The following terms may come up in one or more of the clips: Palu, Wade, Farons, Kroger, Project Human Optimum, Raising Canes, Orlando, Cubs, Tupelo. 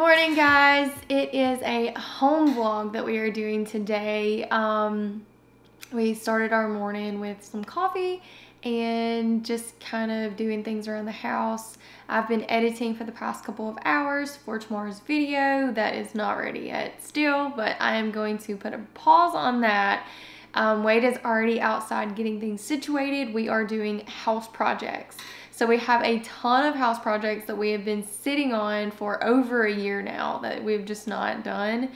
morning, guys. It is a home vlog that we are doing today. We started our morning with some coffee and just kind of doing things around the house. I've been editing for the past couple of hours for tomorrow's video that is not ready yet still, but I am going to put a pause on that. Wade is already outside getting things situated. We are doing house projects. So we have a ton of house projects that we have been sitting on for over a year now that we've just not done.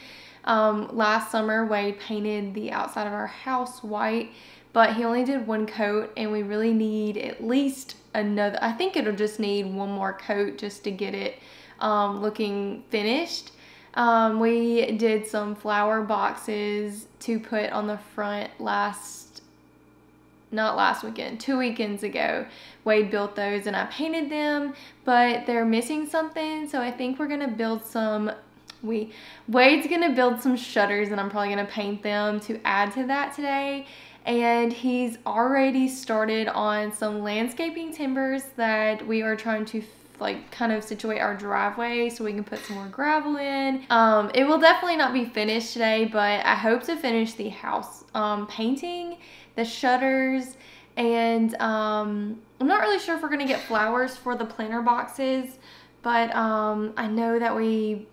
Last summer, Wade painted the outside of our house white, but he only did one coat, and we really need at least another. I think it'll just need one more coat just to get it looking finished. We did some flower boxes to put on the front two weekends ago. Wade built those and I painted them, but they're missing something. So I think we're gonna build some, Wade's gonna build some shutters and I'm probably gonna paint them to add to that today. And he's already started on some landscaping timbers that we are trying to like kind of situate our driveway so we can put some more gravel in. It will definitely not be finished today, but I hope to finish the house painting, the shutters, and I'm not really sure if we're gonna get flowers for the planter boxes, but I know that we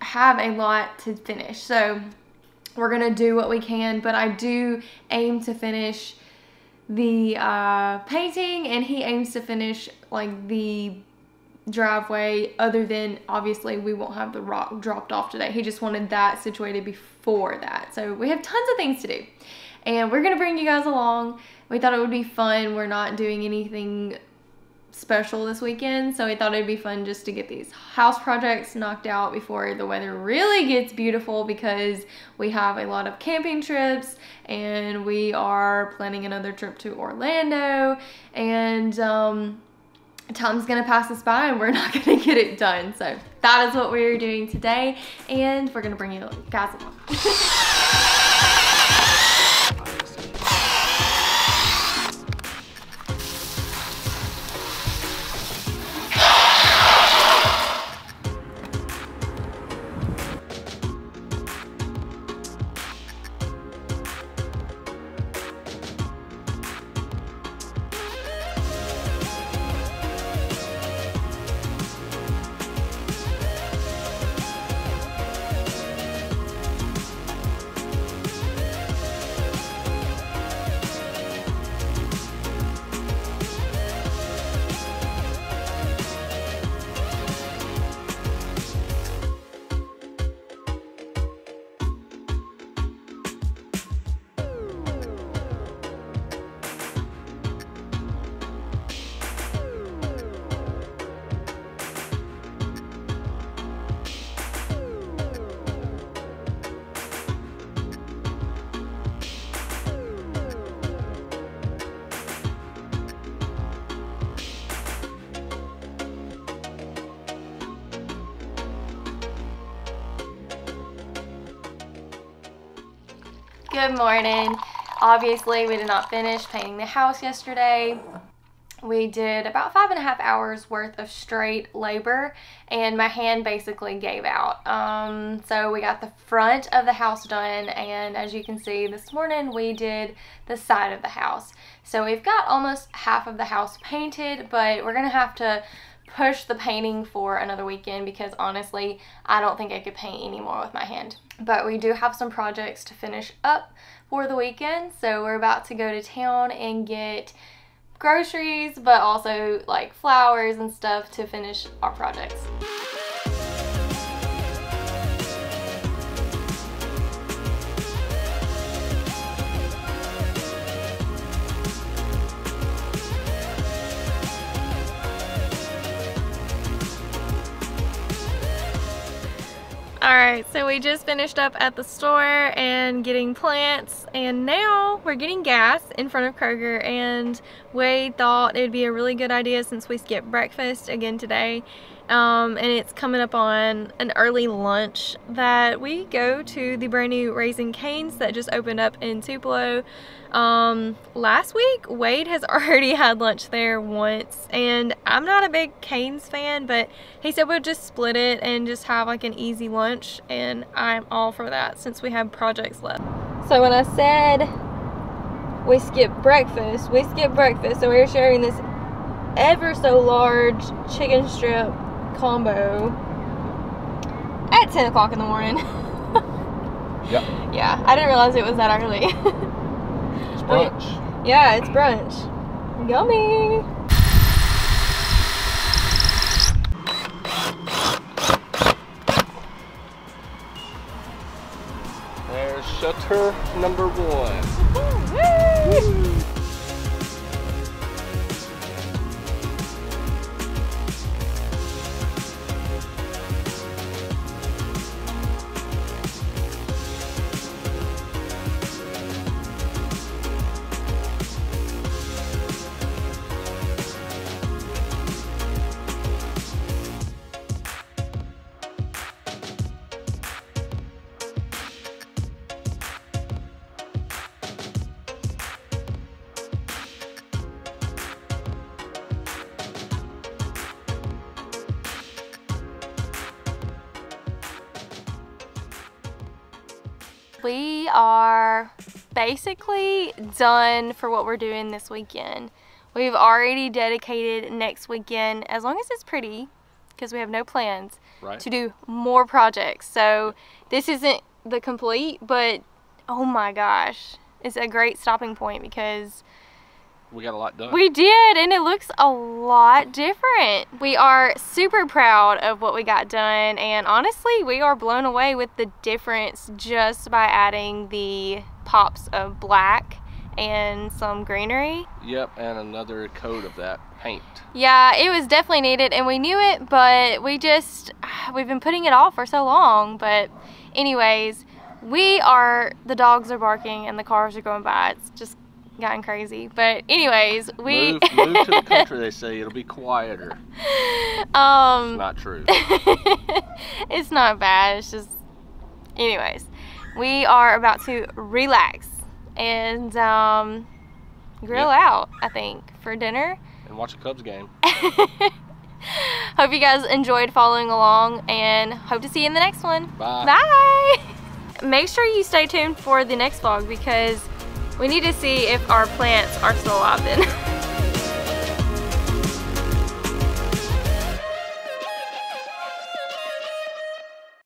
have a lot to finish, so we're gonna do what we can. But I do aim to finish the painting, and he aims to finish like the driveway, other than obviously we won't have the rock dropped off today. He just wanted that situated before that. So we have tons of things to do, and we're gonna bring you guys along. We thought it would be fun. We're not doing anything special this weekend, so we thought it'd be fun just to get these house projects knocked out before the weather really gets beautiful, because we have a lot of camping trips and we are planning another trip to Orlando, and time's gonna pass us by and we're not gonna get it done. So that is what we're doing today, and we're gonna bring you guys along. Good morning. Obviously, we did not finish painting the house yesterday. We did about 5.5 hours worth of straight labor, and my hand basically gave out. So we got the front of the house done, and as you can see this morning, we did the side of the house. So we've got almost half of the house painted, but we're gonna have to push the painting for another weekend, because honestly, I don't think I could paint anymore with my hand. But we do have some projects to finish up for the weekend, so we're about to go to town and get groceries, but also like flowers and stuff to finish our projects. All Alright, so we just finished up at the store and getting plants, and now we're getting gas in front of Kroger, and Wade thought it'd be a really good idea, since we skipped breakfast again today, and it's coming up on an early lunch, that we go to the brand new Raising Canes that just opened up in Tupelo. Last week, Wade has already had lunch there once, and I'm not a big Canes fan, but he said we'll just split it and just have like an easy lunch, and I'm all for that since we have projects left. So when I said we skipped breakfast, we skipped breakfast. So we were sharing this ever so large chicken strip combo at 10 o'clock in the morning. Yep. Yeah, I didn't realize it was that early. It's brunch. Yeah, it's brunch. Yummy. Shutter number one. We are basically done for what we're doing this weekend. We've already dedicated next weekend, as long as it's pretty, because we have no plans, right, to do more projects. So this isn't the complete, but oh my gosh, it's a great stopping point because we got a lot done. We did, and it looks a lot different. We are super proud of what we got done, and honestly, we are blown away with the difference just by adding the pops of black and some greenery. Yep, and another coat of that paint. Yeah, it was definitely needed, and we knew it, but we've been putting it off for so long. But anyways, the dogs are barking and the cars are going by. It's just gotten crazy, but anyways, we move to the country, they say. It'll be quieter. It's not true. It's not bad, it's just, anyways, we are about to relax and grill out, I think, for dinner and watch a Cubs game. Hope you guys enjoyed following along, and hope to see you in the next one. Bye. Bye. Make sure you stay tuned for the next vlog, because we need to see if our plants are still alive then.